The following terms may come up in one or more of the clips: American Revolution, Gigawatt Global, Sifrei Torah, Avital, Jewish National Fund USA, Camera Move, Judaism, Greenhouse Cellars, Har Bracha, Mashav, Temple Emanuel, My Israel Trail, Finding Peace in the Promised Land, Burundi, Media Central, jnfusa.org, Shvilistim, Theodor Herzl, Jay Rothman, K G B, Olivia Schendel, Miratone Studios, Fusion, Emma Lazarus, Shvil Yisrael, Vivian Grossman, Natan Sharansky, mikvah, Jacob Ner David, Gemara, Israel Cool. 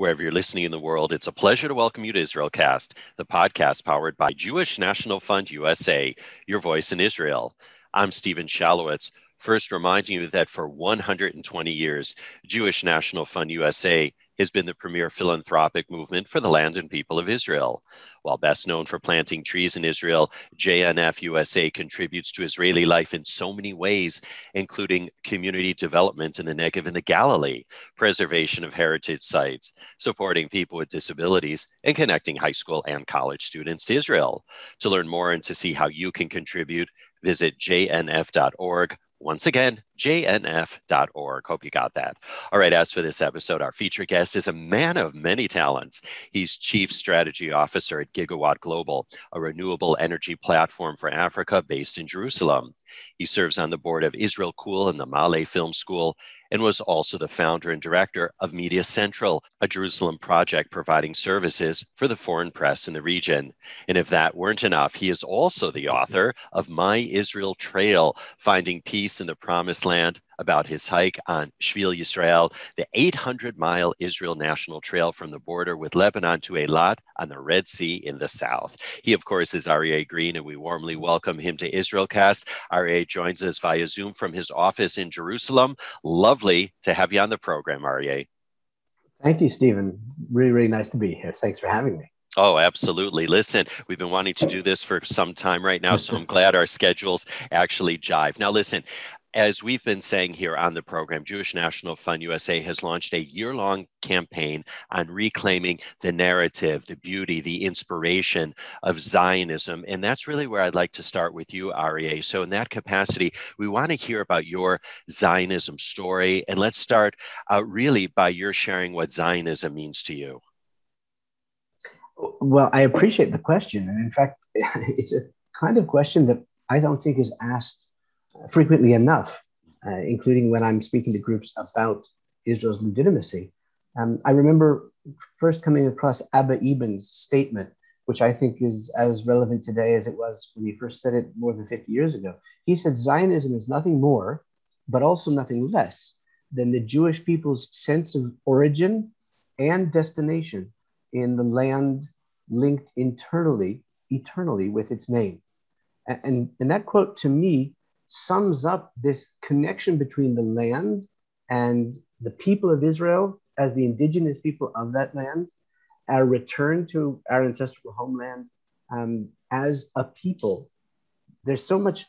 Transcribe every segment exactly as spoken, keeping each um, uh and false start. Wherever you're listening in the world, it's a pleasure to welcome you to IsraelCast, the podcast powered by Jewish National Fund U S A, your voice in Israel. I'm Steven Shalowitz, first reminding you that for one hundred twenty years, Jewish National Fund U S A has been the premier philanthropic movement for the land and people of Israel. While best known for planting trees in Israel, J N F U S A contributes to Israeli life in so many ways, including community development in the Negev and the Galilee, preservation of heritage sites, supporting people with disabilities, and connecting high school and college students to Israel. To learn more and to see how you can contribute, visit j n f dot org. Once again, j n f dot org. Hope you got that. All right, as for this episode, our feature guest is a man of many talents. He's Chief Strategy Officer at Gigawatt Global, a renewable energy platform for Africa based in Jerusalem. He serves on the board of Israel Cool and the Malay Film School, and was also the founder and director of Media Central, a Jerusalem project providing services for the foreign press in the region. And if that weren't enough, he is also the author of My Israel Trail, Finding Peace in the Promised Land, about his hike on Shvil Yisrael, the eight hundred mile Israel National Trail from the border with Lebanon to Eilat on the Red Sea in the south. He, of course, is Aryeh Green, and we warmly welcome him to IsraelCast. Aryeh joins us via Zoom from his office in Jerusalem. Lovely to have you on the program, Aryeh. Thank you, Stephen. Really, really nice to be here. Thanks for having me. Oh, absolutely. Listen, we've been wanting to do this for some time right now, so I'm glad our schedules actually jive. Now, listen, as we've been saying here on the program, Jewish National Fund U S A has launched a year-long campaign on reclaiming the narrative, the beauty, the inspiration of Zionism. And that's really where I'd like to start with you, Aryeh. So in that capacity, we want to hear about your Zionism story. And let's start uh, really by your sharing what Zionism means to you. Well, I appreciate the question. And in fact, it's a kind of question that I don't think is asked frequently enough, uh, including when I'm speaking to groups about Israel's legitimacy. Um, I remember first coming across Abba Eben's statement, which I think is as relevant today as it was when he first said it more than fifty years ago. He said, Zionism is nothing more, but also nothing less than the Jewish people's sense of origin and destination in the land linked internally, eternally with its name. And, and, and that quote to me sums up this connection between the land and the people of Israel as the indigenous people of that land, our return to our ancestral homeland um, as a people. There's so much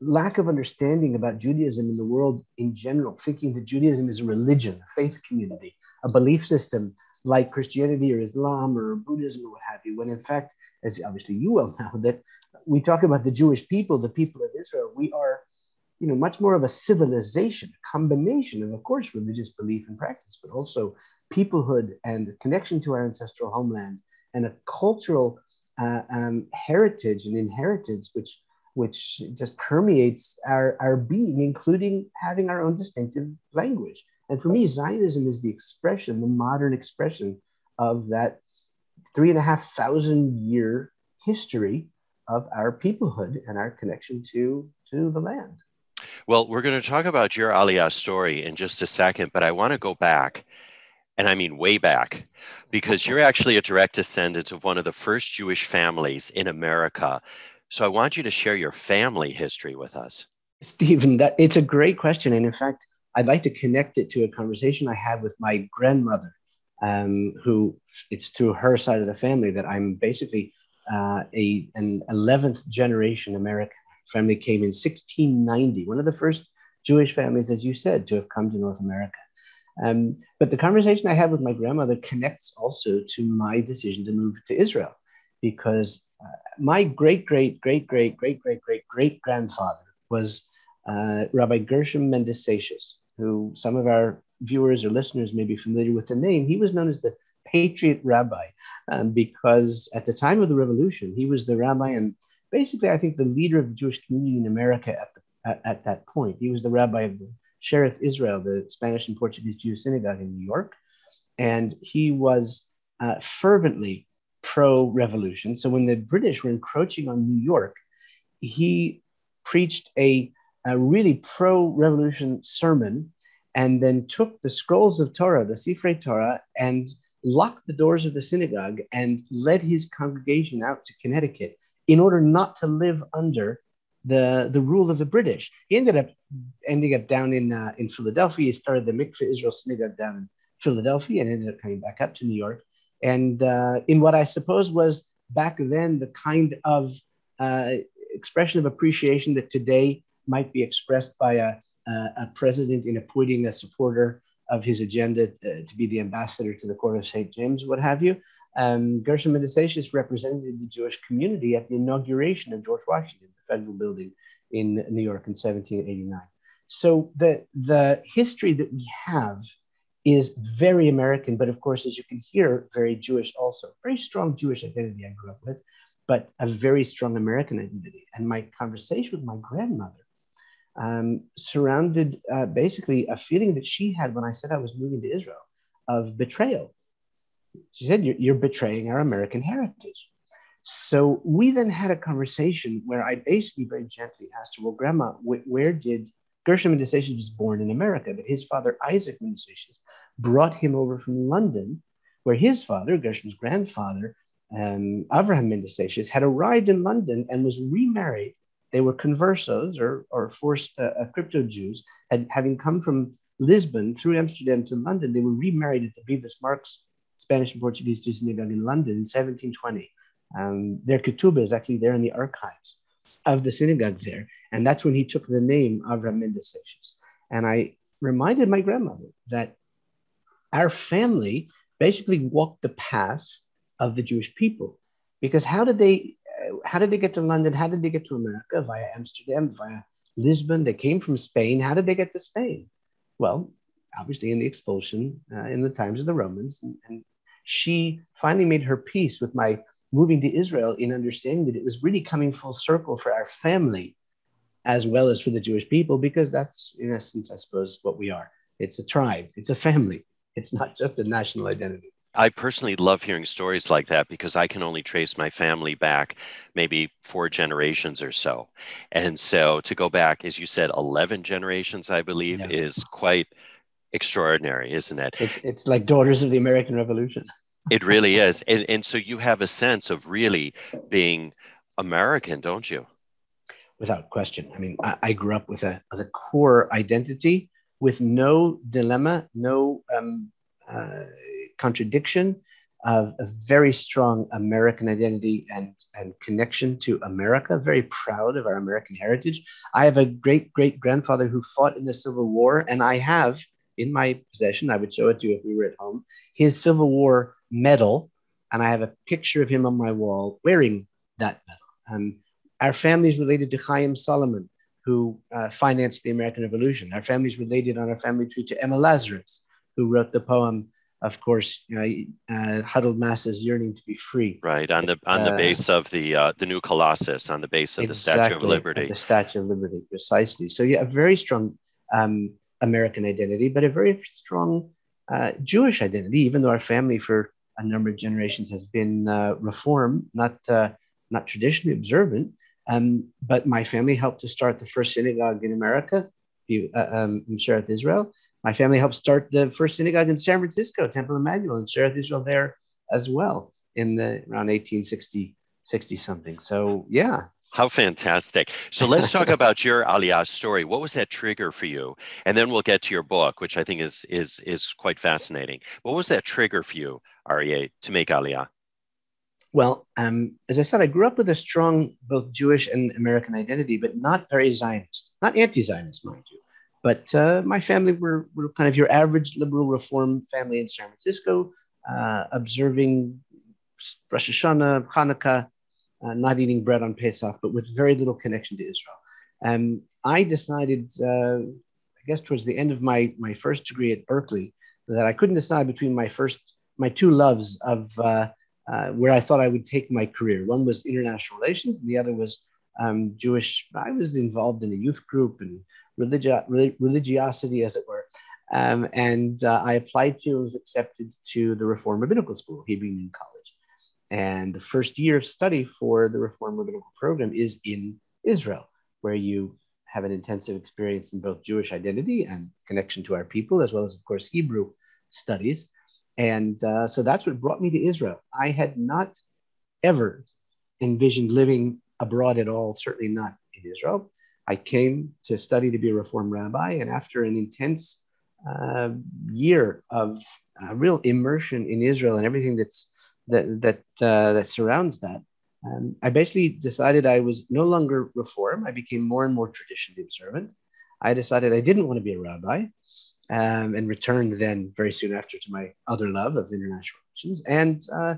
lack of understanding about Judaism in the world in general, thinking that Judaism is a religion, a faith community, a belief system like Christianity or Islam or Buddhism or what have you, when in fact, as obviously you well know, that we talk about the Jewish people, the people of Israel, we are, you know, much more of a civilization, a combination of, of course, religious belief and practice, but also peoplehood and connection to our ancestral homeland and a cultural uh, um, heritage and inheritance, which which just permeates our, our being, including having our own distinctive language. And for me, Zionism is the expression, the modern expression of that three and a half thousand year history of our peoplehood and our connection to, to the land. Well, we're going to talk about your Aliyah story in just a second, but I want to go back, and I mean way back, because you're actually a direct descendant of one of the first Jewish families in America. So I want you to share your family history with us. Stephen, that, it's a great question. And in fact, I'd like to connect it to a conversation I had with my grandmother, um, who it's through her side of the family that I'm basically Uh, a, an eleventh generation American family came in sixteen ninety, one of the first Jewish families, as you said, to have come to North America. Um, but the conversation I had with my grandmother connects also to my decision to move to Israel, because uh, my great, great, great, great, great, great, great, great grandfather was uh, Rabbi Gershom Mendes Seixas, who some of our viewers or listeners may be familiar with the name. He was known as the Patriot Rabbi, um, because at the time of the revolution, he was the rabbi and basically, I think, the leader of the Jewish community in America at, the, at, at that point. He was the rabbi of the Shearith Israel, the Spanish and Portuguese Jewish synagogue in New York. And he was uh, fervently pro-revolution. So when the British were encroaching on New York, he preached a, a really pro-revolution sermon and then took the scrolls of Torah, the Sifrei Torah, and locked the doors of the synagogue and led his congregation out to Connecticut in order not to live under the, the rule of the British. He ended up ending up down in, uh, in Philadelphia. He started the Mikveh Israel synagogue down in Philadelphia and ended up coming back up to New York. And uh, in what I suppose was back then the kind of uh, expression of appreciation that today might be expressed by a, uh, a president in appointing a supporter of his agenda uh, to be the ambassador to the court of Saint James, what have you. Um, Gershom Mendes Seixas represented the Jewish community at the inauguration of George Washington, the federal building in New York in seventeen eighty-nine. So the, the history that we have is very American, but of course, as you can hear, very Jewish also. Very strong Jewish identity I grew up with, but a very strong American identity. And my conversation with my grandmother Um, surrounded uh, basically a feeling that she had when I said I was moving to Israel of betrayal. She said, you're, you're betraying our American heritage. So we then had a conversation where I basically very gently asked her, well, Grandma, wh- where did Gershom Mendes Seixas was born in America, but his father, Isaac Mendelssohn, brought him over from London, where his father, Gershom's grandfather, um, Avraham Mendes Seixas, had arrived in London and was remarried. They were conversos or, or forced uh, crypto Jews, and having come from Lisbon through Amsterdam to London, they were remarried at the Bevis Marks Spanish and Portuguese Jewish synagogue in London in seventeen twenty. Um, their ketubah is actually there in the archives of the synagogue there. And that's when he took the name Avraham Mendes Seixas. And I reminded my grandmother that our family basically walked the path of the Jewish people, because how did they How did they get to London? How did they get to America? Via Amsterdam, via Lisbon. They came from Spain. How did they get to Spain? Well, obviously in the expulsion uh, in the times of the Romans. And, and she finally made her peace with my moving to Israel in understanding that it was really coming full circle for our family as well as for the Jewish people, because that's, in essence, I suppose, what we are. It's a tribe. It's a family. It's not just a national identity. I personally love hearing stories like that because I can only trace my family back maybe four generations or so. And so to go back, as you said, eleven generations, I believe, yeah. is quite extraordinary, isn't it? It's it's like daughters of the American Revolution. It really is. And, and so you have a sense of really being American, don't you? Without question. I mean, I, I grew up with a, with a core identity with no dilemma, no... Um, uh, contradiction of a very strong American identity and, and connection to America, very proud of our American heritage. I have a great-great-grandfather who fought in the Civil War, and I have in my possession, I would show it to you if we were at home, his Civil War medal, and I have a picture of him on my wall wearing that medal. Um, our family is related to Chaim Solomon, who uh, financed the American Revolution. Our family is related on our family tree to Emma Lazarus, who wrote the poem, of course, you know, uh, huddled masses yearning to be free. Right, on the on the uh, base of the uh, the new Colossus, on the base of exactly, the Statue of Liberty. The Statue of Liberty, precisely. So yeah, a very strong um, American identity, but a very strong uh, Jewish identity, even though our family for a number of generations has been uh, Reform, not, uh, not traditionally observant, um, but my family helped to start the first synagogue in America, uh, um, in Shearith Israel. My family helped start the first synagogue in San Francisco, Temple Emanuel, and Shearith Israel there as well in the around eighteen sixty, sixty something. So yeah. How fantastic. So let's talk about your Aliyah story. What was that trigger for you? And then we'll get to your book, which I think is is is quite fascinating. What was that trigger for you, Aryeh, to make Aliyah? Well, um, as I said, I grew up with a strong both Jewish and American identity, but not very Zionist, not anti-Zionist, mind you. But uh, my family were, were kind of your average liberal reform family in San Francisco, uh, observing Rosh Hashanah, Hanukkah, uh, not eating bread on Pesach, but with very little connection to Israel. Um, I decided, uh, I guess towards the end of my, my first degree at Berkeley, that I couldn't decide between my first, my two loves of uh, uh, where I thought I would take my career. One was international relations, and the other was um, Jewish. I was involved in a youth group and Religi- religiosity, as it were. Um, and uh, I applied to and was accepted to the Reform Rabbinical School, Hebrew Union College. And the first year of study for the Reform Rabbinical Program is in Israel, where you have an intensive experience in both Jewish identity and connection to our people, as well as, of course, Hebrew studies. And uh, so that's what brought me to Israel. I had not ever envisioned living abroad at all, certainly not in Israel. I came to study to be a Reform rabbi. And after an intense uh, year of uh, real immersion in Israel and everything that's that that uh, that surrounds that, um, I basically decided I was no longer Reform. I became more and more traditionally observant. I decided I didn't want to be a rabbi, um, and returned then very soon after to my other love of international relations. And uh,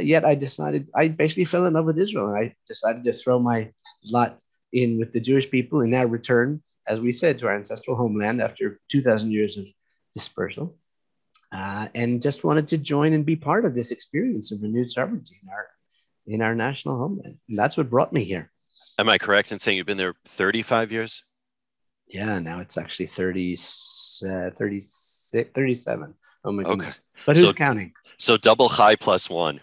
yet I decided, I basically fell in love with Israel, and I decided to throw my lot in with the Jewish people and now return, as we said, to our ancestral homeland after two thousand years of dispersal, uh, and just wanted to join and be part of this experience of renewed sovereignty in our, in our national homeland. And that's what brought me here. Am I correct in saying you've been there thirty-five years? Yeah, now it's actually thirty, uh, thirty-six, thirty-seven. Oh my goodness. Okay. But who's so, counting? So double high plus one.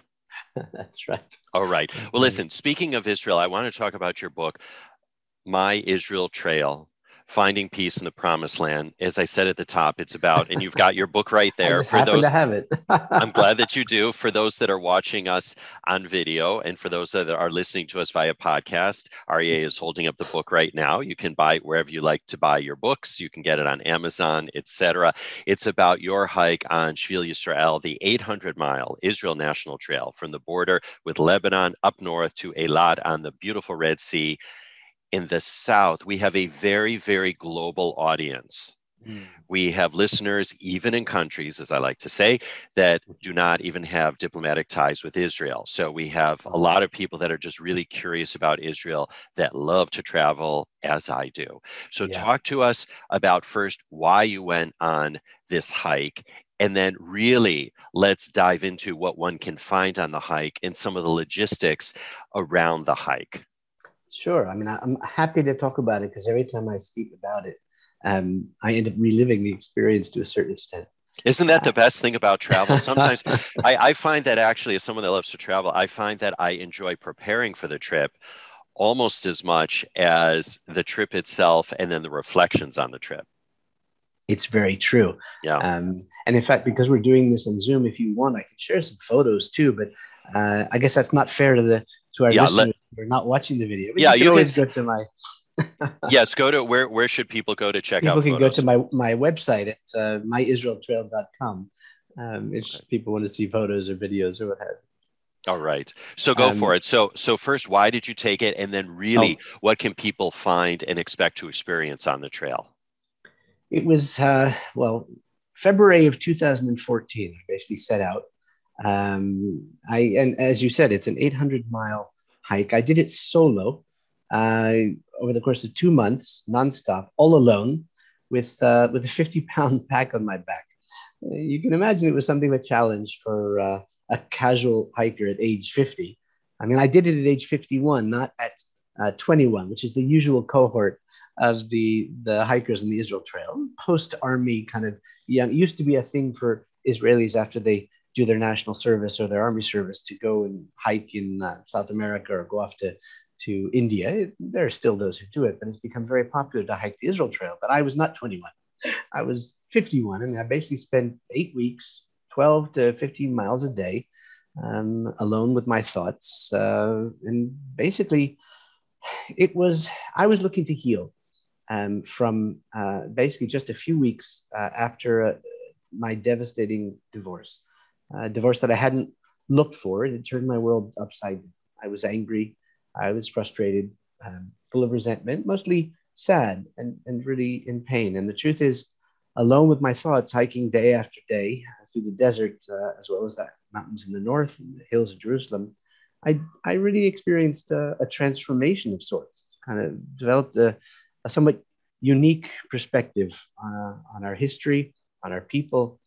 That's right. All right. Well, listen, speaking of Israel, I want to talk about your book, My Israel Trail, Finding Peace in the Promised Land. As I said at the top, it's about, and you've got your book right there. I just for happen those, to have it. I'm glad that you do. For those that are watching us on video and for those that are listening to us via podcast, Aryeh is holding up the book right now. You can buy it wherever you like to buy your books. You can get it on Amazon, et cetera. It's about your hike on Shvil Yisrael, the eight hundred mile Israel National Trail from the border with Lebanon up north to Eilat on the beautiful Red Sea. In the South, we have a very, very global audience. Mm. We have listeners, even in countries, as I like to say, that do not even have diplomatic ties with Israel. So we have a lot of people that are just really curious about Israel that love to travel, as I do. So yeah. Talk to us about first why you went on this hike, and then really let's dive into what one can find on the hike and some of the logistics around the hike. Sure. I mean, I'm happy to talk about it because every time I speak about it, um, I end up reliving the experience to a certain extent. Isn't that the best thing about travel? Sometimes I, I find that actually, as someone that loves to travel, I find that I enjoy preparing for the trip almost as much as the trip itself and then the reflections on the trip. It's very true. Yeah. Um, and in fact, because we're doing this on Zoom, if you want, I can share some photos too, but uh, I guess that's not fair to the to our yeah, listeners who are not watching the video. But yeah, you can you always can, go to my... yes, go to... Where Where should people go to check people out People can photos? Go to my, my website at uh, my israel trail dot com um, if okay. people want to see photos or videos or what have you. All right. So go um, for it. So, so first, why did you take it? And then really, oh. what can people find and expect to experience on the trail? It was, uh, well, February of two thousand fourteen, I basically set out. Um, I and as you said, it's an eight hundred mile hike. I did it solo uh, over the course of two months, nonstop, all alone, with uh, with a fifty pound pack on my back. You can imagine it was something of a challenge for uh, a casual hiker at age fifty. I mean, I did it at age fifty-one, not at uh, twenty-one, which is the usual cohort of the, the hikers in the Israel Trail, post-army kind of young. It used to be a thing for Israelis after they do their national service or their army service to go and hike in uh, South America or go off to, to India. There are still those who do it, but it's become very popular to hike the Israel Trail. But I was not twenty-one. I was fifty-one, and I basically spent eight weeks, twelve to fifteen miles a day, um, alone with my thoughts. Uh, and basically, it was, I was looking to heal. Um, from uh, basically just a few weeks uh, after uh, my devastating divorce, a divorce that I hadn't looked for. It turned my world upside down. I was angry. I was frustrated, um, full of resentment, mostly sad and, and really in pain. And the truth is, alone with my thoughts, hiking day after day through the desert, uh, as well as the mountains in the north and the hills of Jerusalem, I, I really experienced uh, a transformation of sorts, kind of developed a a somewhat unique perspective uh, on our history, on our people,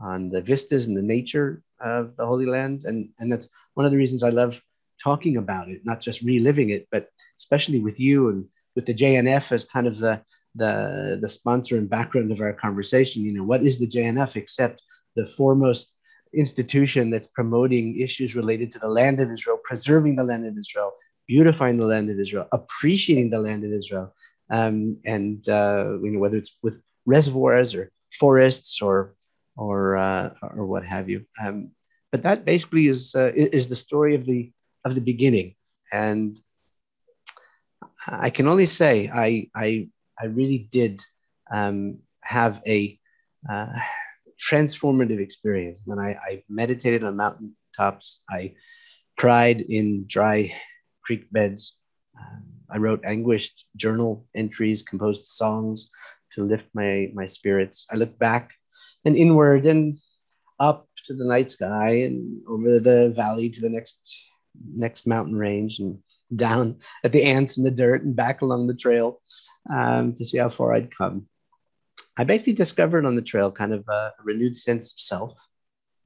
on the vistas and the nature of the Holy Land. And, and that's one of the reasons I love talking about it, not just reliving it, but especially with you and with the J N F as kind of the, the, the sponsor and background of our conversation. You know, what is the J N F except the foremost institution that's promoting issues related to the land of Israel, preserving the land of Israel, beautifying the land of Israel, appreciating the land of Israel, Um, and uh, you know, whether it's with reservoirs or forests or or uh, or what have you. Um, but that basically is uh, is the story of the of the beginning. And I can only say I I I really did um, have a uh, transformative experience when I, I meditated on mountaintops. I cried in dry creek beds. Um, I wrote anguished journal entries, composed songs to lift my my spirits. I looked back and inward and up to the night sky and over the valley to the next next mountain range and down at the ants in the dirt and back along the trail um, to see how far I'd come. I basically discovered on the trail kind of a renewed sense of self,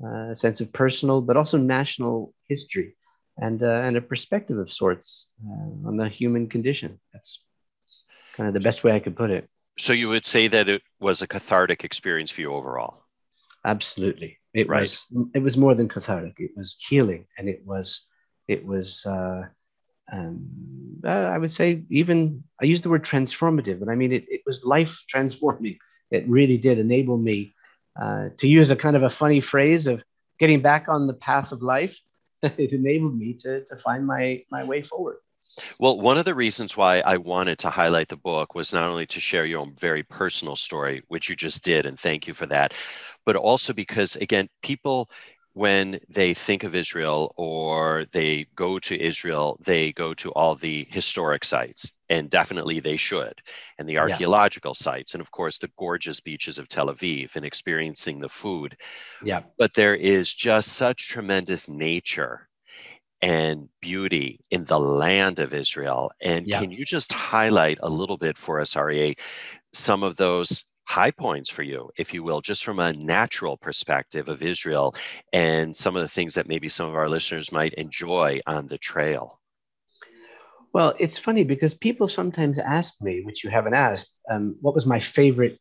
a sense of personal, but also national history, and uh, and a perspective of sorts uh, on the human condition. That's kind of the best way I could put it. So you would say that it was a cathartic experience for you overall? Absolutely. It right. was, it was more than cathartic. It was healing. And it was, it was, uh, um, I would say even, I use the word transformative, but I mean, it, it was life transforming. It really did enable me uh, to use a kind of a funny phrase of getting back on the path of life. It enabled me to, to find my, my way forward. Well, one of the reasons why I wanted to highlight the book was not only to share your own very personal story, which you just did, and thank you for that, but also because, again, people, when they think of Israel or they go to Israel, they go to all the historic sites, and definitely they should, and the archaeological yeah. sites, and of course, the gorgeous beaches of Tel Aviv and experiencing the food. Yeah. But there is just such tremendous nature and beauty in the land of Israel. And yeah. can you just highlight a little bit for us, Aryeh, some of those high points for you, if you will, just from a natural perspective of Israel and some of the things that maybe some of our listeners might enjoy on the trail? Well, it's funny because people sometimes ask me, which you haven't asked, um, what was my favorite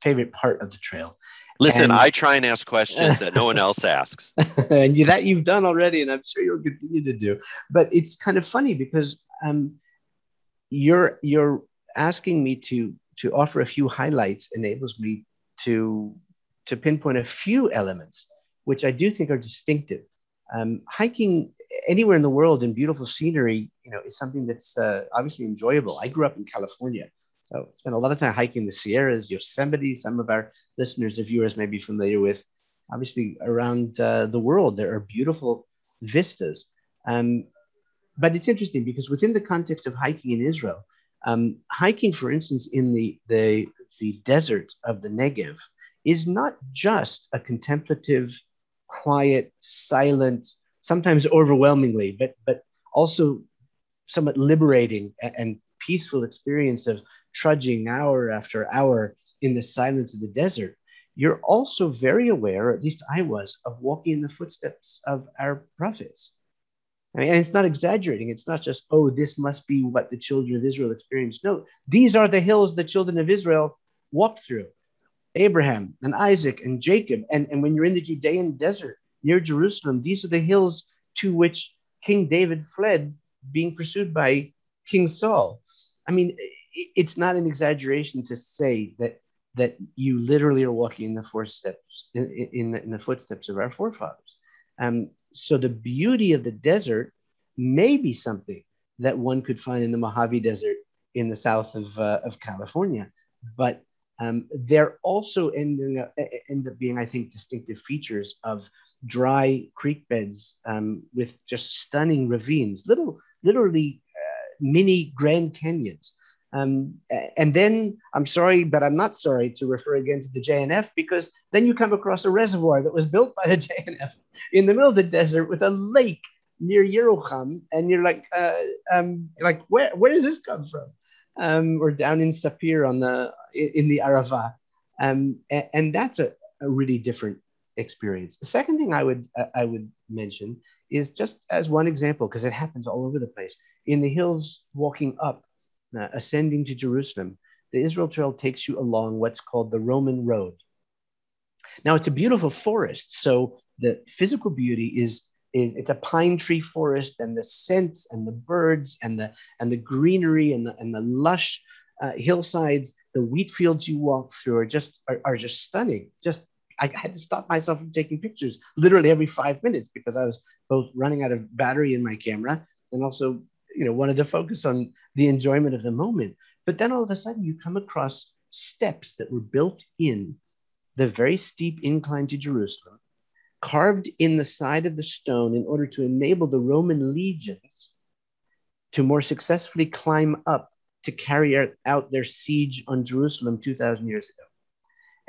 favorite part of the trail? Listen, and I try and ask questions that no one else asks. And you, that you've done already, and I'm sure you'll continue to do. But it's kind of funny because um, you're you're asking me to to offer a few highlights enables me to to pinpoint a few elements, which I do think are distinctive. Um, hiking anywhere in the world in beautiful scenery, you know, is something that's uh, obviously enjoyable. I grew up in California. So I spent a lot of time hiking the Sierras, Yosemite. Some of our listeners or viewers may be familiar with. Obviously, around uh, the world, there are beautiful vistas. Um, but it's interesting because within the context of hiking in Israel, um, hiking, for instance, in the, the, the desert of the Negev is not just a contemplative, quiet, silent, sometimes overwhelmingly, but, but also somewhat liberating and, and peaceful experience of trudging hour after hour in the silence of the desert. You're also very aware, or at least I was, of walking in the footsteps of our prophets. I mean, and it's not exaggerating. It's not just, oh, this must be what the children of Israel experienced. No, these are the hills the children of Israel walked through. Abraham and Isaac and Jacob. And, and when you're in the Judean desert near Jerusalem, these are the hills to which King David fled, being pursued by King Saul. I mean, it's not an exaggeration to say that that you literally are walking in the footsteps in, in, the, in the footsteps of our forefathers. Um, so the beauty of the desert may be something that one could find in the Mojave Desert in the south of uh, of California, but um, they're also ending up, end up being, I think, distinctive features of dry creek beds um, with just stunning ravines, little literally. Mini Grand Canyons. Um, and then I'm sorry, but I'm not sorry to refer again to the J N F, because then you come across a reservoir that was built by the J N F in the middle of the desert with a lake near Yerucham. And you're like, uh, um, like where, where does this come from? Um, or down in Sapir on the, in the Arava. Um, and, and that's a, a really different experience. The second thing I would, uh, I would mention is just as one example, because it happens all over the place. In the hills, walking up, uh, ascending to Jerusalem, the Israel Trail takes you along what's called the Roman Road. Now, it's a beautiful forest. So the physical beauty is, is it's a pine tree forest, and the scents and the birds and the, and the greenery and the, and the lush uh, hillsides, the wheat fields you walk through are just, are, are just stunning, just I had to stop myself from taking pictures literally every five minutes because I was both running out of battery in my camera and also, you know, wanted to focus on the enjoyment of the moment. But then all of a sudden you come across steps that were built in the very steep incline to Jerusalem, carved in the side of the stone in order to enable the Roman legions to more successfully climb up to carry out their siege on Jerusalem two thousand years ago.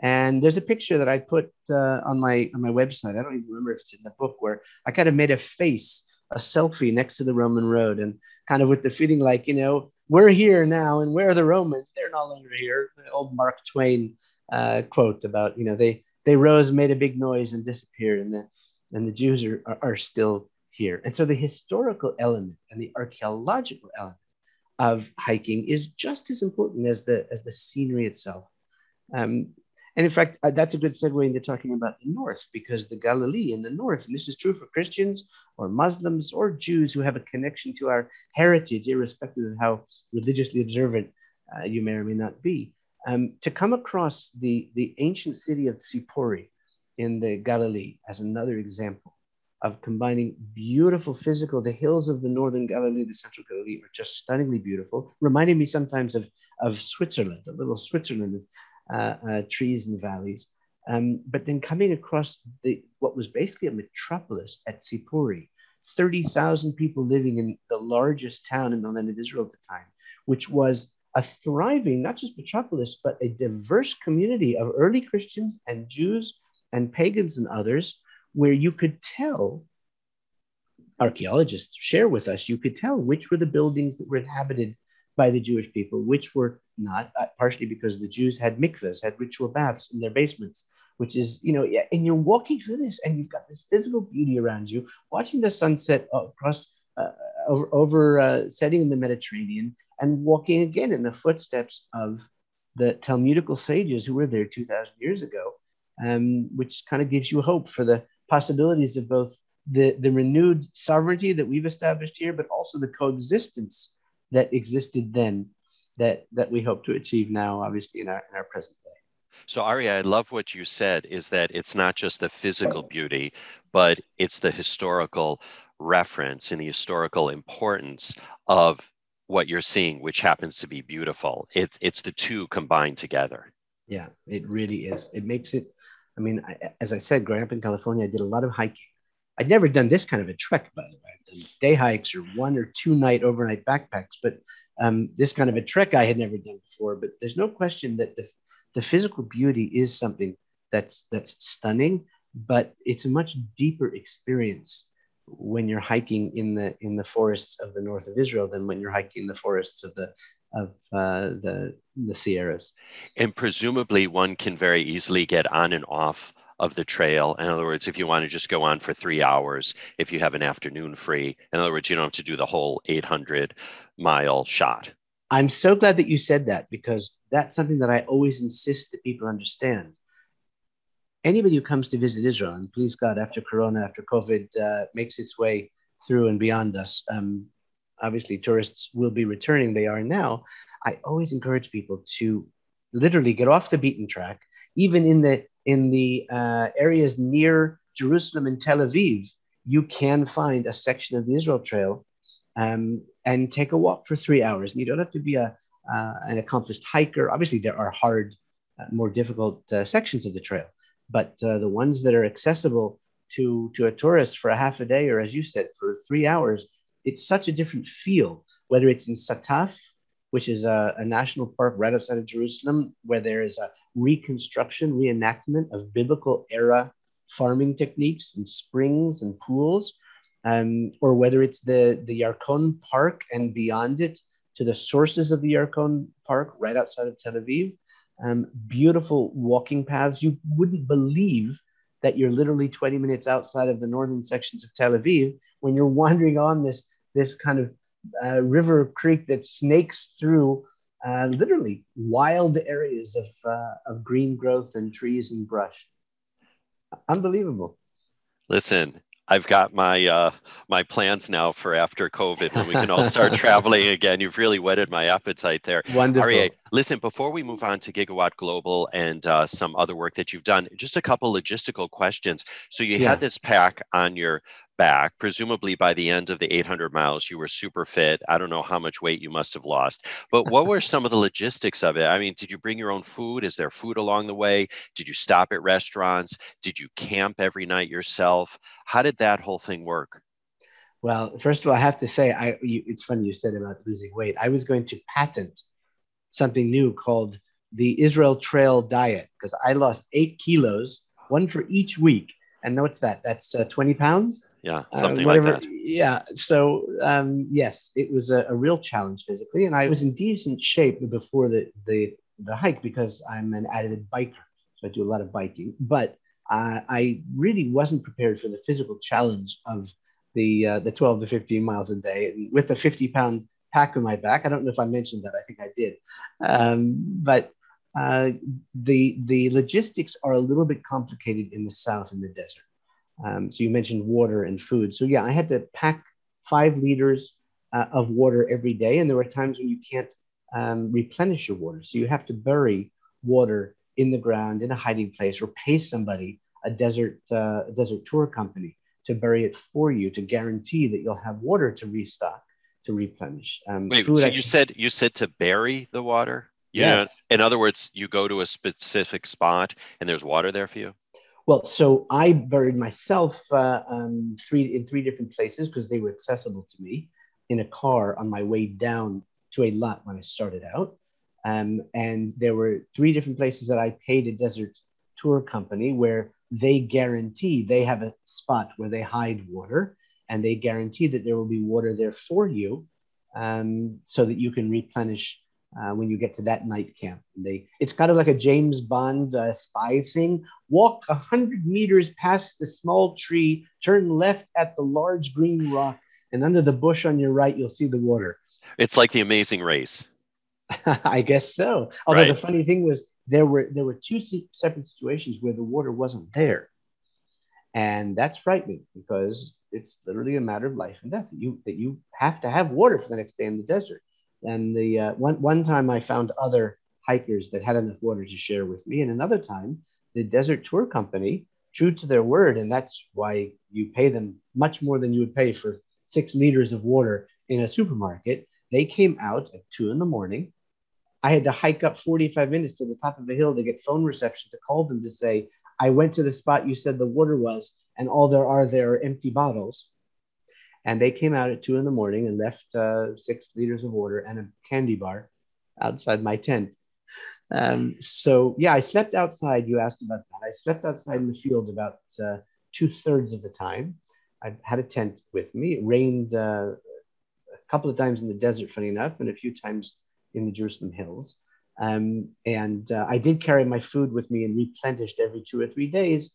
And there's a picture that I put uh, on my on my website. I don't even remember if it's in the book, where I kind of made a face, a selfie next to the Roman road, and kind of with the feeling like, you know, we're here now and where are the Romans? They're no longer here. The old Mark Twain uh, quote about, you know, they they rose, made a big noise and disappeared, and the, and the Jews are, are, are still here. And so the historical element and the archaeological element of hiking is just as important as the as the scenery itself. Um, And in fact, that's a good segue into talking about the North, because the Galilee in the North, and this is true for Christians or Muslims or Jews who have a connection to our heritage, irrespective of how religiously observant uh, you may or may not be, um, to come across the, the ancient city of Tzipori in the Galilee as another example of combining beautiful physical, the hills of the Northern Galilee, the Central Galilee are just stunningly beautiful, reminding me sometimes of, of Switzerland, a little Switzerland of, Uh, uh, trees and valleys, um, but then coming across the what was basically a metropolis at Tzipori, thirty thousand people living in the largest town in the land of Israel at the time, which was a thriving, not just metropolis, but a diverse community of early Christians and Jews and pagans and others, where you could tell, archaeologists share with us, you could tell which were the buildings that were inhabited by the Jewish people, which were not, uh, partially because the Jews had mikvahs, had ritual baths in their basements, which is, you know, and you're walking through this and you've got this physical beauty around you, watching the sunset across, uh, over, over uh, setting in the Mediterranean, and walking again in the footsteps of the Talmudical sages who were there two thousand years ago, um, which kind of gives you hope for the possibilities of both the, the renewed sovereignty that we've established here, but also the coexistence that existed then, that that we hope to achieve now, obviously, in our in our present day. So, Aryeh, I love what you said, is that it's not just the physical beauty, but it's the historical reference and the historical importance of what you're seeing, which happens to be beautiful. It's, it's the two combined together. Yeah, it really is. It makes it, I mean, I, as I said, growing up in California, I did a lot of hiking. I'd never done this kind of a trek, by the way. I've done day hikes or one or two night overnight backpacks, but um, this kind of a trek I had never done before. But there's no question that the, the physical beauty is something that's that's stunning, but it's a much deeper experience when you're hiking in the in the forests of the north of Israel than when you're hiking in the forests of the of uh, the the Sierras. And presumably, one can very easily get on and off of the trail. In other words, if you want to just go on for three hours, if you have an afternoon free, in other words, you don't have to do the whole eight hundred mile shot. I'm so glad that you said that, because that's something that I always insist that people understand. Anybody who comes to visit Israel, and please God, after Corona, after COVID uh, makes its way through and beyond us, um, obviously tourists will be returning. They are now. I always encourage people to literally get off the beaten track, even in the In the uh, areas near Jerusalem and Tel Aviv, you can find a section of the Israel Trail um, and take a walk for three hours. And you don't have to be a, uh, an accomplished hiker. Obviously, there are hard, uh, more difficult uh, sections of the trail. But uh, the ones that are accessible to, to a tourist for a half a day, or as you said, for three hours, it's such a different feel, whether it's in Sataf, which is a, a national park right outside of Jerusalem, where there is a reconstruction, reenactment of biblical era farming techniques and springs and pools, um, or whether it's the, the Yarkon Park and beyond it to the sources of the Yarkon Park right outside of Tel Aviv. Um, beautiful walking paths. You wouldn't believe that you're literally twenty minutes outside of the northern sections of Tel Aviv when you're wandering on this, this kind of Uh, river creek that snakes through uh, literally wild areas of uh, of green growth and trees and brush. Unbelievable. Listen, I've got my uh, my plans now for after COVID, when we can all start traveling again. You've really whetted my appetite there. Wonderful. Aryeh, Listen, before we move on to Gigawatt Global and uh, some other work that you've done, just a couple logistical questions. So you yeah. had this pack on your back. Presumably by the end of the eight hundred miles, you were super fit. I don't know how much weight you must have lost, but what were some of the logistics of it? I mean, did you bring your own food? Is there food along the way? Did you stop at restaurants? Did you camp every night yourself? How did that whole thing work? Well, first of all, I have to say, I you, it's funny you said about losing weight. I was going to patent something new called the Israel Trail diet, because I lost eight kilos, one for each week. And what's that? That's uh, twenty pounds? Yeah, something uh, like that. Yeah. So, um, yes, it was a, a real challenge physically. And I was in decent shape before the, the, the hike because I'm an avid biker. So I do a lot of biking. But uh, I really wasn't prepared for the physical challenge of the uh, the twelve to fifteen miles a day. And with a fifty-pound pack on my back. I don't know if I mentioned that. I think I did. Um, but uh, the the logistics are a little bit complicated in the south in the desert. Um, so you mentioned water and food. So yeah, I had to pack five liters uh, of water every day. And there were times when you can't um, replenish your water. So you have to bury water in the ground in a hiding place or pay somebody, a desert, uh, a desert tour company, to bury it for you to guarantee that you'll have water to restock. To replenish. Um, Wait, food so I- you said you said to bury the water? You yes. Know, in other words, you go to a specific spot and there's water there for you? Well, so I buried myself uh, um, three in three different places because they were accessible to me in a car on my way down to a lot when I started out. Um, and there were three different places that I paid a desert tour company where they guarantee they have a spot where they hide water. And they guarantee that there will be water there for you um, so that you can replenish uh, when you get to that night camp. And they, it's kind of like a James Bond uh, spy thing. Walk one hundred meters past the small tree, turn left at the large green rock, and under the bush on your right, you'll see the water. It's like The Amazing Race. I guess so. Although right. The funny thing was there were there were two separate situations where the water wasn't there. And that's frightening because it's literally a matter of life and death. You that you have to have water for the next day in the desert. And the uh, one one time I found other hikers that had enough water to share with me. And another time, the desert tour company, true to their word, and that's why you pay them much more than you would pay for six liters of water in a supermarket. They came out at two in the morning. I had to hike up forty-five minutes to the top of a hill to get phone reception to call them to say, I went to the spot you said the water was, and all there are there are empty bottles. And they came out at two in the morning and left uh, six liters of water and a candy bar outside my tent. Um, so yeah, I slept outside. You asked about that. I slept outside in the field about uh, two thirds of the time. I had a tent with me. It rained uh, a couple of times in the desert, funny enough, and a few times in the Jerusalem hills. Um, and uh, I did carry my food with me and replenished every two or three days.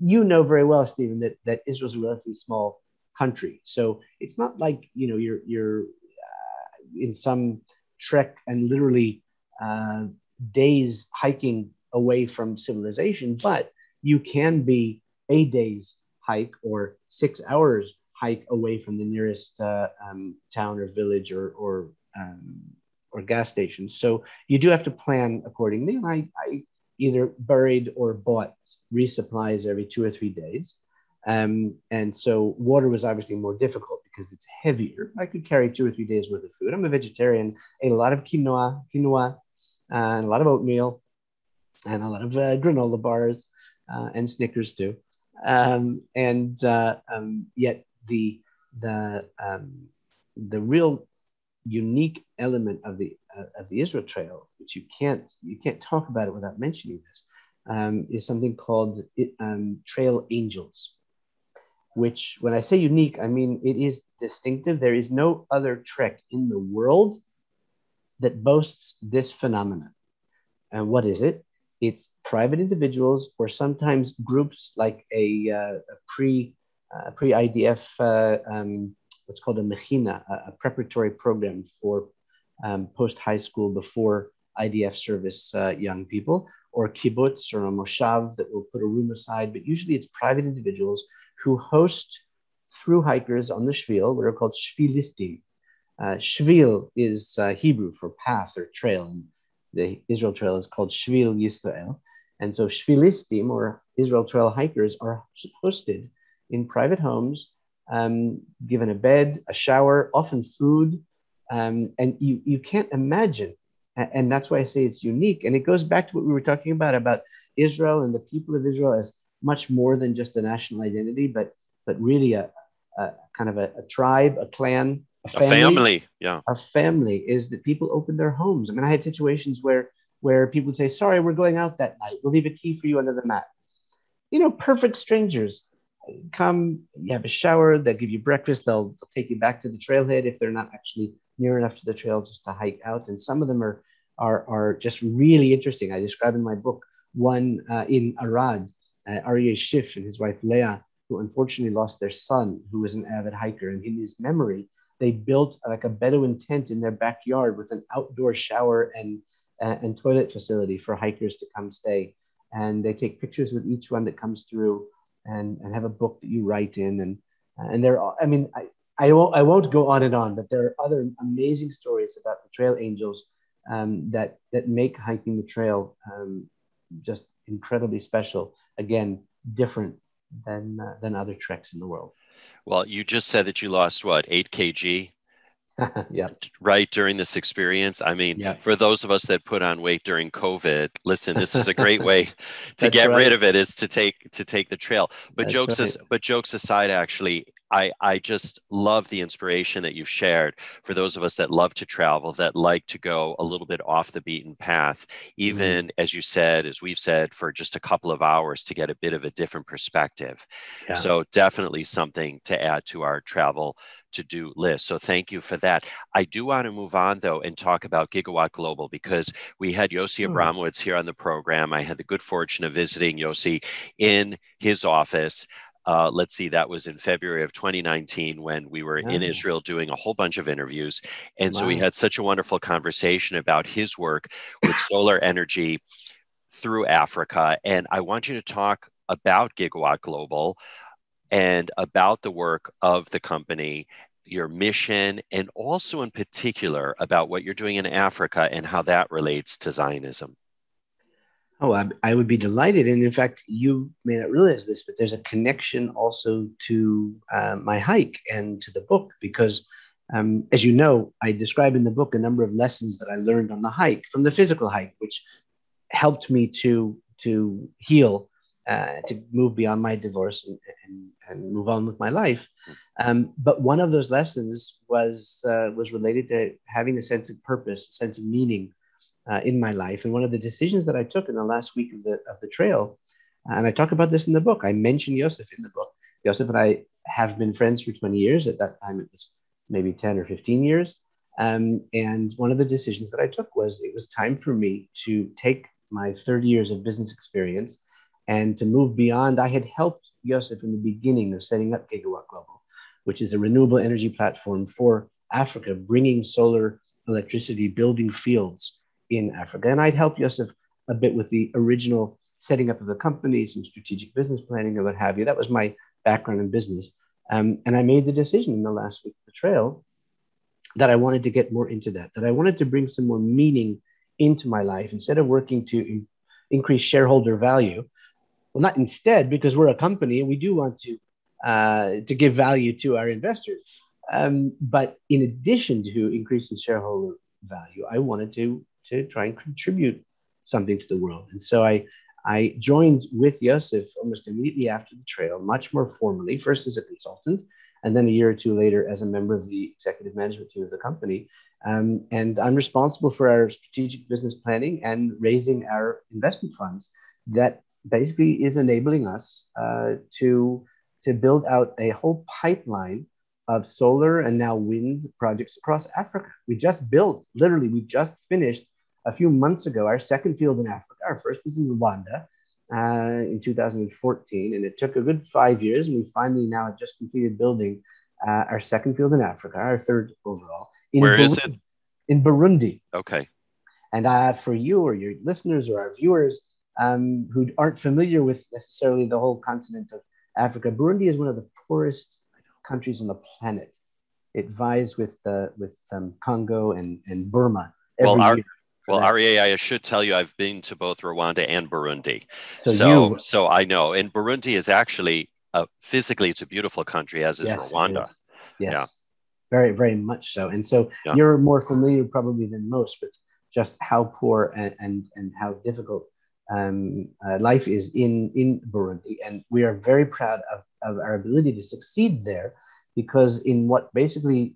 You know very well, Stephen, that, that Israel's a relatively small country. So it's not like, you know, you're, you're uh, in some trek and literally uh, days hiking away from civilization, but you can be a day's hike or six hours hike away from the nearest uh, um, town or village or, or um or gas stations. So you do have to plan accordingly. And I, I either buried or bought resupplies every two or three days. Um, and so water was obviously more difficult because it's heavier. I could carry two or three days worth of food. I'm a vegetarian, ate a lot of quinoa, quinoa, uh, and a lot of oatmeal and a lot of uh, granola bars uh, and Snickers too. Um, and uh, um, yet the, the, um, the real unique element of the uh, of the Israel Trail, which you can't you can't talk about it without mentioning this, um, is something called um, trail angels. Which, when I say unique, I mean it is distinctive. There is no other trek in the world that boasts this phenomenon. And what is it? It's private individuals or sometimes groups like a, uh, a pre uh, pre I D F. Uh, um, what's called a mechina, a preparatory program for um, post-high school before I D F service uh, young people, or kibbutz or a moshav that will put a room aside, but usually it's private individuals who host through hikers on the Shvil, what are called Shvilistim. Uh, Shvil is uh, Hebrew for path or trail, and the Israel Trail is called Shvil Yisrael. And so Shvilistim, or Israel Trail hikers, are hosted in private homes, um, given a bed, a shower, often food. Um, and you, you can't imagine. And that's why I say it's unique. And it goes back to what we were talking about, about Israel and the people of Israel as much more than just a national identity, but but really a, a kind of a, a tribe, a clan, a family. A family, yeah. A family is that people open their homes. I mean, I had situations where where people would say, sorry, we're going out that night. We'll leave a key for you under the mat. You know, perfect strangers come, you have a shower, they'll give you breakfast, they'll, they'll take you back to the trailhead if they're not actually near enough to the trail just to hike out. And some of them are are, are just really interesting. I describe in my book one uh, in Arad, uh, Aryeh Shif and his wife Leah, who unfortunately lost their son, who was an avid hiker. And in his memory, they built like a Bedouin tent in their backyard with an outdoor shower and uh, and toilet facility for hikers to come stay. And they take pictures with each one that comes through, and, and have a book that you write in. And and they're all, I mean, I, I won't, I won't go on and on, but there are other amazing stories about the trail angels um, that, that make hiking the trail um, just incredibly special. Again, different than, uh, than other treks in the world. Well, you just said that you lost, what, eight kilograms? Yeah. Right, during this experience. I mean, yeah. For those of us that put on weight during COVID, listen, this is a great way to get right. rid of it, is to take to take the trail. But That's jokes right. as, but jokes aside, actually, I, I just love the inspiration that you've shared for those of us that love to travel, that like to go a little bit off the beaten path, even mm-hmm. as you said, as we've said, for just a couple of hours to get a bit of a different perspective. Yeah. So definitely something to add to our travel to-do list. So thank you for that. I do want to move on, though, and talk about Gigawatt Global, because we had Yossi Abramowitz here on the program. I had the good fortune of visiting Yossi in his office. Uh, let's see, that was in February of twenty nineteen when we were wow. in Israel doing a whole bunch of interviews. And wow. so we had such a wonderful conversation about his work with solar energy through Africa. And I want you to talk about Gigawatt Global and about the work of the company, your mission, and also in particular about what you're doing in Africa and how that relates to Zionism. Oh, I, I would be delighted. And in fact, you may not realize this, but there's a connection also to uh, my hike and to the book, because um, as you know, I describe in the book a number of lessons that I learned on the hike, from the physical hike, which helped me to, to heal, Uh, to move beyond my divorce and, and, and move on with my life. Um, but one of those lessons was uh, was related to having a sense of purpose, a sense of meaning uh, in my life. And one of the decisions that I took in the last week of the of the trail, and I talk about this in the book, I mention Yosef in the book. Yosef and I have been friends for twenty years. At that time, it was maybe ten or fifteen years. Um, and one of the decisions that I took was it was time for me to take my thirty years of business experience and to move beyond. I had helped Yosef in the beginning of setting up Gigawatt Global, which is a renewable energy platform for Africa, bringing solar electricity, building fields in Africa. And I'd helped Yosef a bit with the original setting up of the company, some strategic business planning and what have you. That was my background in business. Um, and I made the decision in the last week of the trail that I wanted to get more into that, that I wanted to bring some more meaning into my life instead of working to in- increase shareholder value. Well, not instead, because we're a company and we do want to uh, to give value to our investors. Um, but in addition to increasing shareholder value, I wanted to to try and contribute something to the world. And so I I joined with Yosef almost immediately after the trail, much more formally, first as a consultant, and then a year or two later as a member of the executive management team of the company. Um, and I'm responsible for our strategic business planning and raising our investment funds that basically is enabling us uh, to, to build out a whole pipeline of solar and now wind projects across Africa. We just built, literally, we just finished a few months ago, our second field in Africa. Our first was in Rwanda uh, in two thousand fourteen, and it took a good five years, and we finally now have just completed building uh, our second field in Africa, our third overall. In Where Burundi, is it? In Burundi. Okay. And uh, for you or your listeners or our viewers, Um, who aren't familiar with necessarily the whole continent of Africa, Burundi is one of the poorest countries on the planet. It vies with uh, with um, Congo and, and Burma every well, our, year. Well, Aryeh, I should tell you, I've been to both Rwanda and Burundi. So, so, you... so I know. And Burundi is actually, uh, physically, it's a beautiful country, as is yes, Rwanda. Is. Yes, yeah. Very, very much so. And so yeah. you're more familiar probably than most with just how poor and, and, and how difficult um, uh, life is in, in Burundi. And we are very proud of, of our ability to succeed there, because in what basically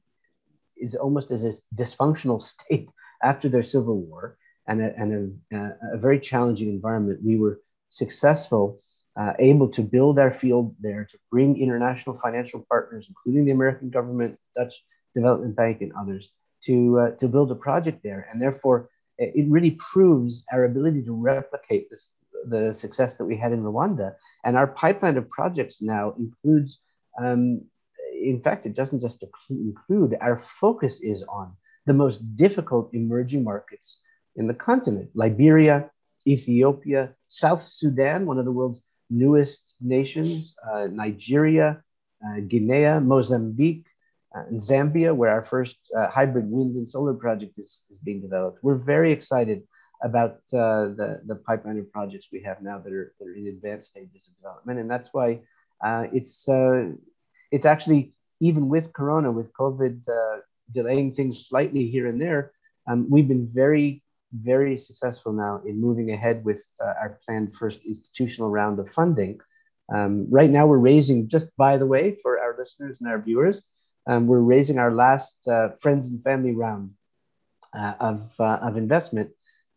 is almost as a dysfunctional state after their civil war and a, and a, a very challenging environment, we were successful, uh, able to build our field there, to bring international financial partners, including the American government, Dutch Development Bank, and others, to, uh, to build a project there. And therefore, it really proves our ability to replicate this, the success that we had in Rwanda. And our pipeline of projects now includes, um, in fact, it doesn't just include, our focus is on the most difficult emerging markets in the continent: Liberia, Ethiopia, South Sudan, one of the world's newest nations, uh, Nigeria, uh, Guinea, Mozambique, uh, and Zambia, where our first uh, hybrid wind and solar project is, is being developed. We're very excited about uh, the, the pipeline of projects we have now that are, that are in advanced stages of development. And that's why uh, it's, uh, it's actually, even with Corona, with COVID, uh, delaying things slightly here and there, um, we've been very, very successful now in moving ahead with uh, our planned first institutional round of funding. Um, right now, we're raising, just by the way, for our listeners and our viewers, um, we're raising our last uh, friends and family round uh, of, uh, of investment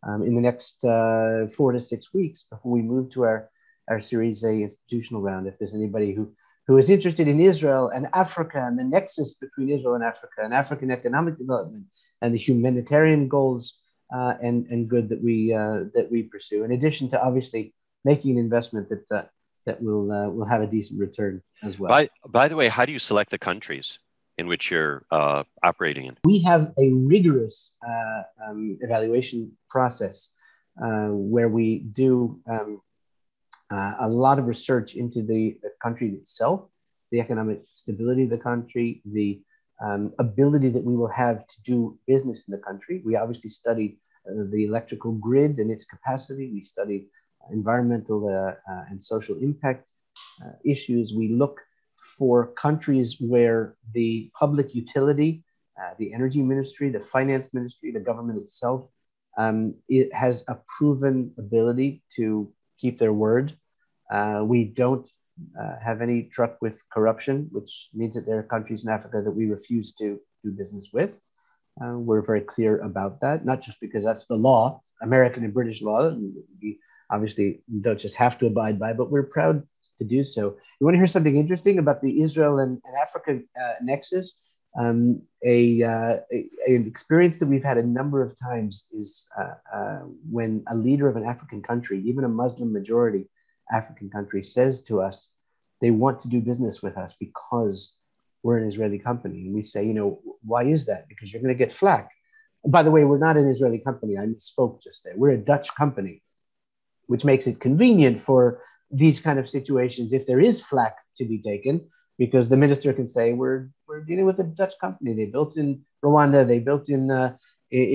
um, in the next uh, four to six weeks before we move to our, our Series A institutional round. If there's anybody who who is interested in Israel and Africa and the nexus between Israel and Africa and African economic development and the humanitarian goals uh, and, and good that we, uh, that we pursue, in addition to obviously making an investment that, uh, that will, uh, will have a decent return as well. By, by the way, how do you select the countries in which you're uh, operating in? We have a rigorous uh, um, evaluation process uh, where we do um, Uh, a lot of research into the, the country itself, the economic stability of the country, the um, ability that we will have to do business in the country. We obviously study uh, the electrical grid and its capacity. We study environmental uh, uh, and social impact uh, issues. We look for countries where the public utility, uh, the energy ministry, the finance ministry, the government itself, um, it has a proven ability to keep their word. Uh, we don't uh, have any truck with corruption, which means that there are countries in Africa that we refuse to do business with. Uh, we're very clear about that, not just because that's the law, American and British law, and we obviously don't just have to abide by, but we're proud to do so. You want to hear something interesting about the Israel and, and Africa uh, nexus? Um, a, uh, a, an experience that we've had a number of times is uh, uh, when a leader of an African country, even a Muslim majority African country, says to us they want to do business with us because we're an Israeli company. And we say, you know, why is that? Because you're going to get flack. By the way, we're not an Israeli company. I misspoke just there. We're a Dutch company, which makes it convenient for these kind of situations if there is flack to be taken, because the minister can say, we're we're dealing with a Dutch company. They built in Rwanda, they built in uh,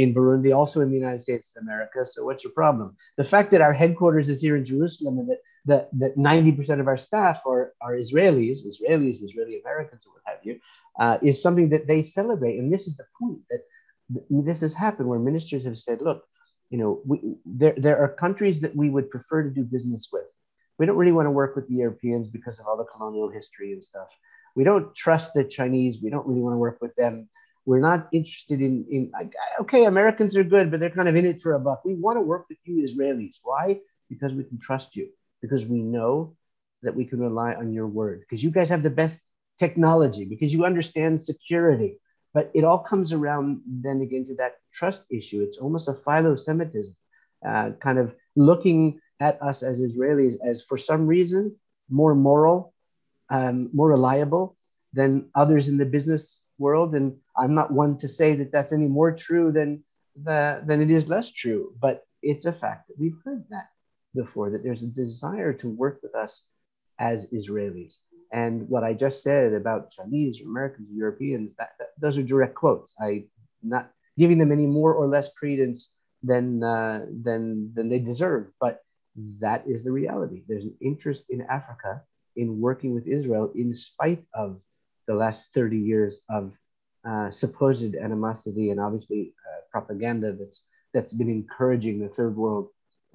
in Burundi, also in the United States of America. So what's your problem? The fact that our headquarters is here in Jerusalem and that that, that ninety percent of our staff are, are Israelis, Israelis, Israeli Americans, or what have you, uh, is something that they celebrate. And this is the point that th- this has happened, where ministers have said, look, you know, we, there, there are countries that we would prefer to do business with. We don't really want to work with the Europeans because of all the colonial history and stuff. We don't trust the Chinese. We don't really want to work with them. We're not interested in, in okay, Americans are good, but they're kind of in it for a buck. We want to work with you Israelis. Why? Because we can trust you, because we know that we can rely on your word, because you guys have the best technology, because you understand security. But it all comes around then again to that trust issue. It's almost a philo-Semitism, uh, kind of looking at us as Israelis as, for some reason, more moral, um, more reliable than others in the business world. And I'm not one to say that that's any more true than, the, than it is less true, but it's a fact that we've heard that before, that there's a desire to work with us as Israelis. And what I just said about Chinese, Americans, Europeans, that, that those are direct quotes. I'm not giving them any more or less credence than uh, than than they deserve. But that is the reality. There's an interest in Africa in working with Israel, in spite of the last thirty years of uh, supposed animosity and obviously uh, propaganda that's that's been encouraging the third world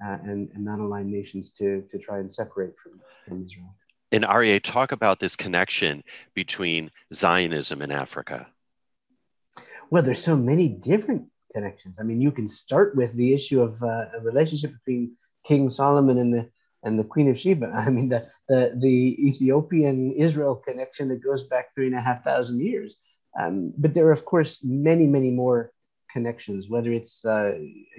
uh, and, and non-aligned nations to to try and separate from, from Israel. And Aryeh, talk about this connection between Zionism and Africa. Well, there's so many different connections. I mean, you can start with the issue of uh, a relationship between King Solomon and the and the Queen of Sheba. I mean, the, the, the Ethiopian-Israel connection that goes back three and a half thousand years. Um, but there are, of course, many, many more connections, whether it's uh,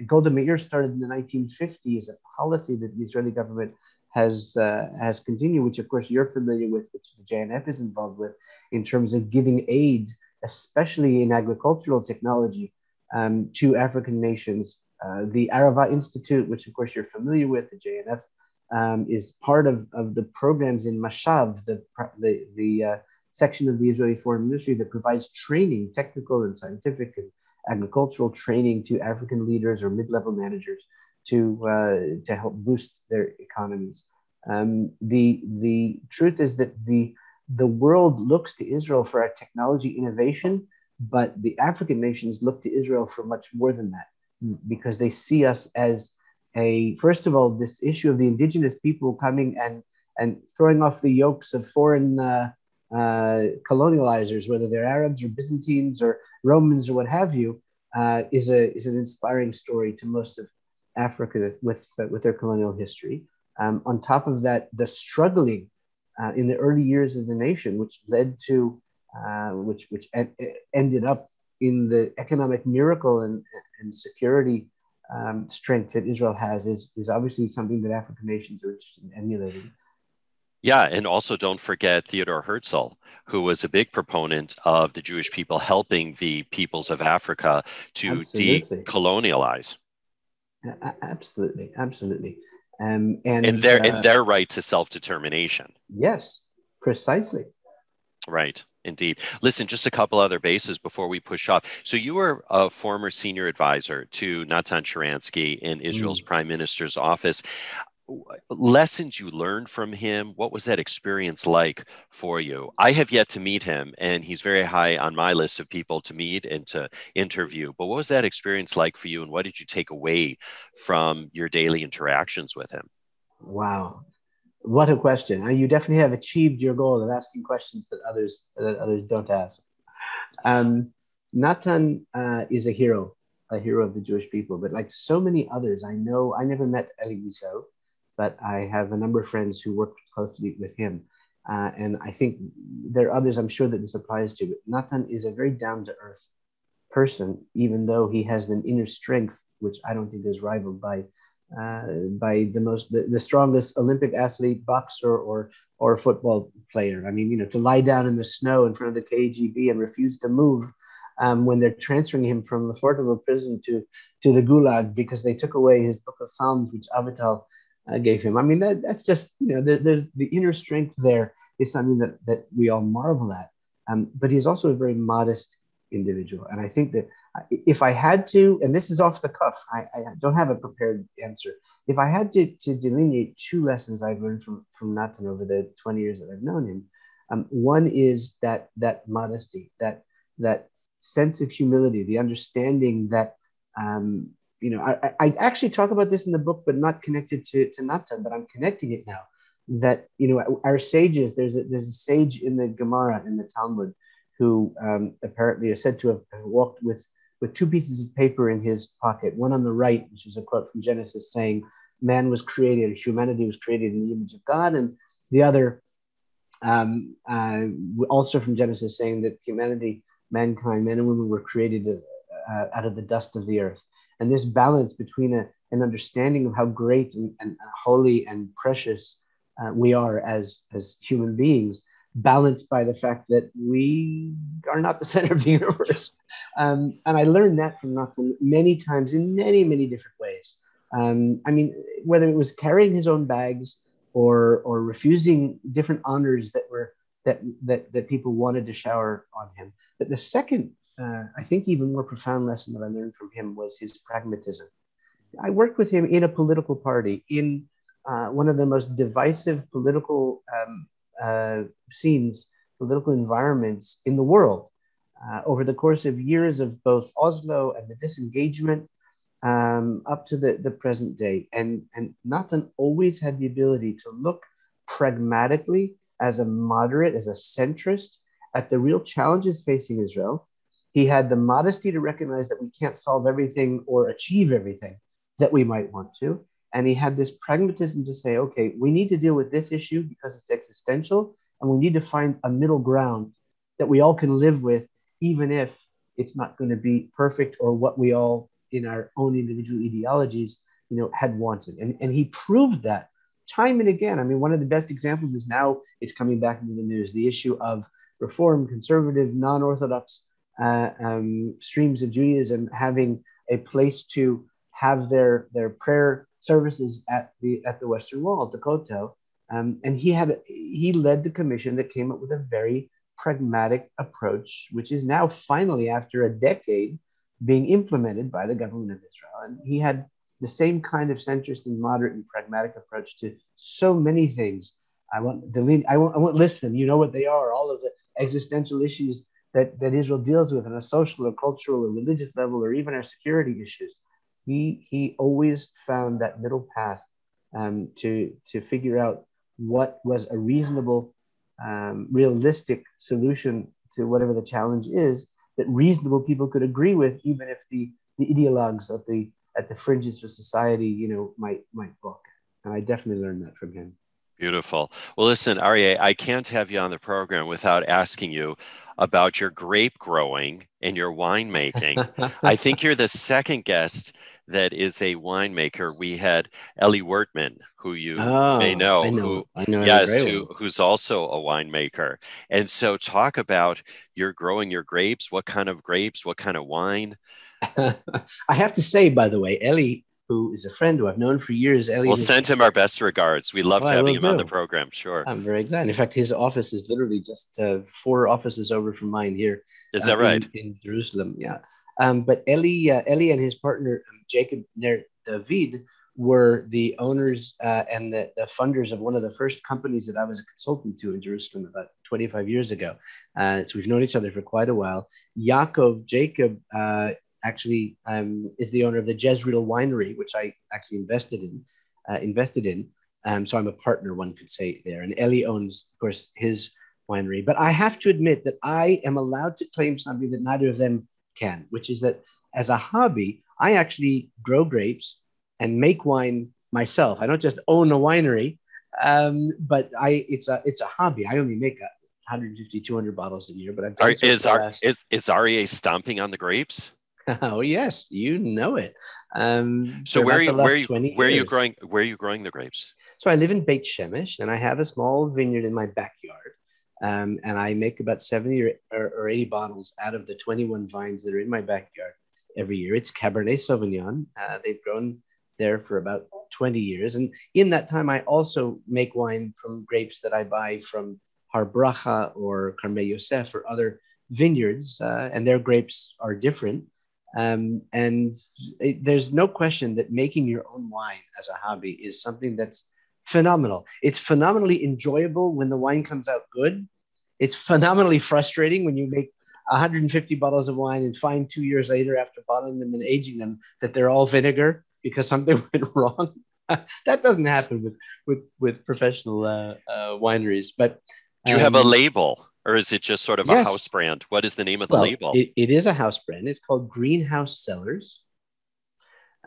Golda Meir started in the nineteen fifties, a policy that the Israeli government has uh, has continued, which, of course, you're familiar with, which the J N F is involved with, in terms of giving aid, especially in agricultural technology, um, to African nations. Uh, the Arava Institute, which, of course, you're familiar with, the J N F, Um, is part of, of the programs in Mashav, the the, the uh, section of the Israeli Foreign Ministry that provides training, technical and scientific and agricultural training to African leaders or mid-level managers to uh, to help boost their economies. Um, the the truth is that the the world looks to Israel for our technology innovation, but the African nations look to Israel for much more than that, because they see us as A, first of all, this issue of the indigenous people coming and, and throwing off the yokes of foreign uh, uh, colonializers, whether they're Arabs or Byzantines or Romans or what have you, uh, is a is an inspiring story to most of Africa with uh, with their colonial history. Um, on top of that, the struggling uh, in the early years of the nation, which led to uh, which which e- ended up in the economic miracle and and security Um, strength that Israel has is, is obviously something that African nations are interested in emulating. Yeah, and also don't forget Theodor Herzl, who was a big proponent of the Jewish people helping the peoples of Africa to absolutely. decolonialize. Uh, absolutely, absolutely. Um, and, and, their, uh, and their right to self-determination. Yes, precisely. Right. Indeed. Listen, just a couple other bases before we push off. So you were a former senior advisor to Natan Sharansky in Israel's mm. prime minister's office. Lessons you learned from him, what was that experience like for you? I have yet to meet him, and he's very high on my list of people to meet and to interview. But what was that experience like for you, and what did you take away from your daily interactions with him? Wow. What a question. You definitely have achieved your goal of asking questions that others that others don't ask. Um, Natan uh, is a hero, a hero of the Jewish people. But like so many others, I know, I never met Eli Wurtman, but I have a number of friends who worked closely with him. Uh, and I think there are others I'm sure that this applies to. But Natan is a very down-to-earth person, even though he has an inner strength, which I don't think is rivaled by Uh, by the most the, the strongest Olympic athlete, boxer, or or football player. I mean, you know, to lie down in the snow in front of the K G B and refuse to move um, when they're transferring him from the Fordovo prison to to the Gulag because they took away his Book of Psalms, which Avital uh, gave him. I mean, that that's just, you know, there, there's the inner strength there is something that that we all marvel at. Um, but he's also a very modest individual, and I think that if I had to, and this is off the cuff, I, I don't have a prepared answer. If I had to, to delineate two lessons I've learned from, from Natan over the twenty years that I've known him, um, one is that that modesty, that that sense of humility, the understanding that, um, you know, I, I actually talk about this in the book, but not connected to, to Natan, but I'm connecting it now, that, you know, our sages, there's a, there's a sage in the Gemara, in the Talmud, who um, apparently is said to have walked with with two pieces of paper in his pocket, one on the right, which is a quote from Genesis saying, man was created, humanity was created in the image of God, and the other um, uh, also from Genesis saying that humanity, mankind, men and women were created uh, out of the dust of the earth. And this balance between a, an understanding of how great and, and holy and precious uh, we are as, as human beings, balanced by the fact that we are not the center of the universe. Um, and I learned that from Natan many times in many, many different ways. Um, I mean, whether it was carrying his own bags or or refusing different honors that were that that, that people wanted to shower on him. But the second, uh, I think even more profound lesson that I learned from him was his pragmatism. I worked with him in a political party, in uh, one of the most divisive political um, uh, scenes, political environments in the world. Uh, over the course of years of both Oslo and the disengagement um, up to the, the present day. And, and Natan always had the ability to look pragmatically as a moderate, as a centrist, at the real challenges facing Israel. He had the modesty to recognize that we can't solve everything or achieve everything that we might want to. And he had this pragmatism to say, okay, we need to deal with this issue because it's existential, and we need to find a middle ground that we all can live with, even if it's not going to be perfect or what we all in our own individual ideologies, you know, had wanted. And, and he proved that time and again. I mean, one of the best examples is now it's coming back into the news, the issue of Reform, conservative, non-Orthodox uh, um, streams of Judaism having a place to have their, their prayer services at the, at the Western Wall, at the Kotel. Um, and he had, he led the commission that came up with a very pragmatic approach, which is now finally, after a decade, being implemented by the government of Israel. And he had the same kind of centrist and moderate and pragmatic approach to so many things. I won't, delete, I won't, I won't list them. You know what they are, all of the existential issues that, that Israel deals with on a social or cultural or religious level, or even our security issues. He, he always found that middle path um, to, to figure out what was a reasonable, Um, realistic solution to whatever the challenge is that reasonable people could agree with, even if the, the ideologues at the at the fringes of society, you know, might might balk. And I definitely learned that from him. Beautiful. Well, listen, Aryeh, I can't have you on the program without asking you about your grape growing and your winemaking. I think you're the second guest that is a winemaker. We had Eli Wurtman, who you oh, may know, I know, who, I know yes, who, who's also a winemaker. And so talk about your growing your grapes, what kind of grapes, what kind of wine. I have to say, by the way, Eli, who is a friend who I've known for years. Eli we'll send him our best regards. We loved oh, having him do. on the program, sure. I'm very glad. In fact, his office is literally just uh, four offices over from mine here. Is that uh, right? In, in Jerusalem, yeah. Um, but Eli, uh, Eli and his partner, um, Jacob Ner David, were the owners uh, and the, the funders of one of the first companies that I was a consultant to in Jerusalem about twenty-five years ago. Uh, so we've known each other for quite a while. Yaakov, Jacob, uh, actually um, is the owner of the Jezreel winery, which I actually invested in. Uh, invested in. Um, so I'm a partner, one could say, there. And Eli owns, of course, his winery. But I have to admit that I am allowed to claim something that neither of them can, which is that as a hobby, I actually grow grapes and make wine myself. I don't just own a winery, um, but I it's a it's a hobby. I only make a one fifty, two hundred bottles a year. But I've done Are, so is, Ar, is is Aryeh stomping on the grapes? Oh yes, you know it. Um, so where are you where, you where are you growing where are you growing the grapes? So I live in Beit Shemesh, and I have a small vineyard in my backyard. Um, and I make about seventy or eighty bottles out of the twenty-one vines that are in my backyard every year. It's Cabernet Sauvignon. Uh, they've grown there for about twenty years. And in that time, I also make wine from grapes that I buy from Har Bracha or Carmel Yosef or other vineyards. Uh, and their grapes are different. Um, and it, there's no question that making your own wine as a hobby is something that's phenomenal. It's phenomenally enjoyable when the wine comes out good. It's phenomenally frustrating when you make one hundred fifty bottles of wine and find two years later, after bottling them and aging them, that they're all vinegar because something went wrong. That doesn't happen with with, with professional uh, uh, wineries. But um, do you have a label, or is it just sort of yes. a house brand? What is the name of the well, label? It, it is a house brand. It's called Greenhouse Cellars.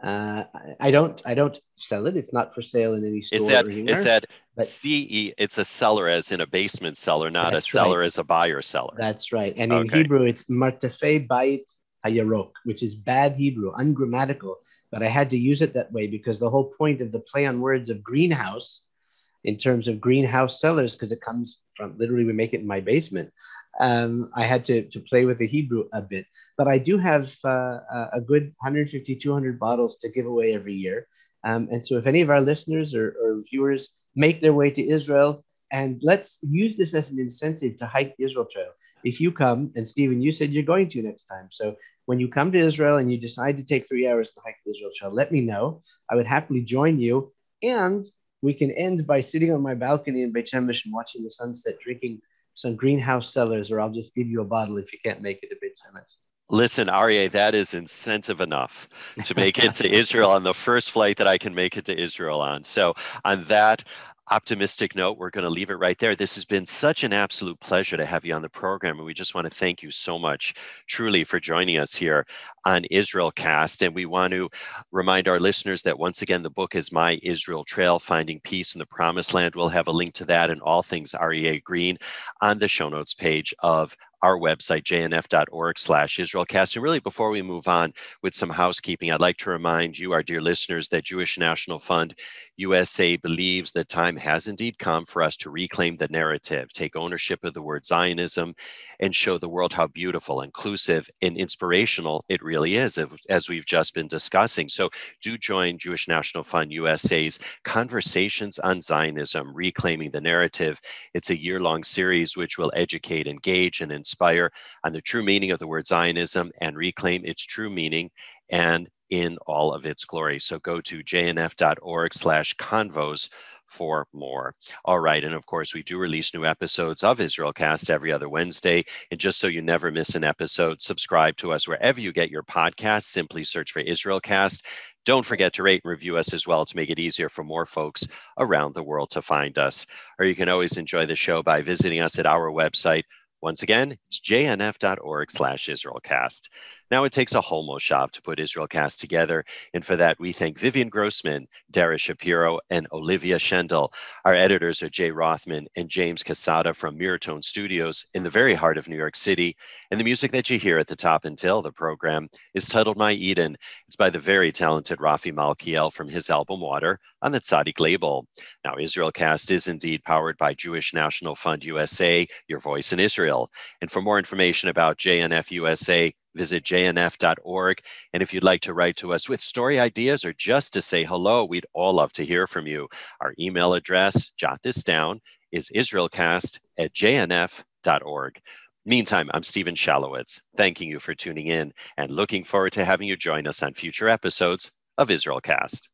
Uh, I don't, I don't sell it. It's not for sale in any store. Is that, or anywhere, is that C E? It's a cellar as in a basement cellar, not a cellar right. as a buyer cellar. That's right. And okay. in Hebrew, it's Martefei Bayit Hayarok, which is bad Hebrew, ungrammatical. But I had to use it that way because the whole point of the play on words of greenhouse, in terms of greenhouse cellars, because it comes from literally we make it in my basement. Um, I had to, to play with the Hebrew a bit, but I do have uh, a good one fifty, two hundred bottles to give away every year. Um, and so if any of our listeners or, or viewers make their way to Israel, And let's use this as an incentive to hike the Israel Trail. If you come, and Stephen, you said you're going to next time. So when you come to Israel and you decide to take three hours to hike the Israel Trail, let me know. I would happily join you. And we can end by sitting on my balcony in Beit Shemesh and watching the sunset, drinking some greenhouse cellars, or I'll just give you a bottle if you can't make it to Beit Shemesh. Listen, Aryeh, that is incentive enough to make it to Israel on the first flight that I can make it to Israel on. So on that optimistic note, we're going to leave it right there. This has been such an absolute pleasure to have you on the program, and we just want to thank you so much, truly, for joining us here on IsraelCast. And we want to remind our listeners that once again, the book is My Israel Trail, Finding Peace in the Promised Land. We'll have a link to that and all things Aryeh Green on the show notes page of our website, j n f dot org slash Israelcast. And really, before we move on with some housekeeping, I'd like to remind you, our dear listeners, that Jewish National Fund U S A believes the time has indeed come for us to reclaim the narrative, take ownership of the word Zionism, and show the world how beautiful, inclusive, and inspirational it really is, as we've just been discussing. So do join Jewish National Fund U S A's Conversations on Zionism, Reclaiming the Narrative. It's a year-long series which will educate, engage, and inspire on the true meaning of the word Zionism and reclaim its true meaning and in all of its glory. So go to j n f dot org slash convos for more. All right. And of course, we do release new episodes of IsraelCast every other Wednesday. And just so you never miss an episode, subscribe to us wherever you get your podcasts. Simply search for IsraelCast. Don't forget to rate and review us as well to make it easier for more folks around the world to find us. Or you can always enjoy the show by visiting us at our website. Once again, it's j n f dot org slash Israelcast. Now it takes a whole moshav to put IsraelCast together, and for that we thank Vivian Grossman, Dara Shapiro, and Olivia Schendel. Our editors are Jay Rothman and James Casada from Miratone Studios in the very heart of New York City. And the music that you hear at the top and tail of the program is titled My Eden. It's by the very talented Rafi Malkiel from his album Water on the Tzaddik label. Now IsraelCast is indeed powered by Jewish National Fund U S A, your voice in Israel. And for more information about J N F U S A, visit j n f dot org. And if you'd like to write to us with story ideas or just to say hello, we'd all love to hear from you. Our email address, jot this down, is israelcast at j n f dot org. Meantime, I'm Steven Shalowitz, thanking you for tuning in and looking forward to having you join us on future episodes of IsraelCast.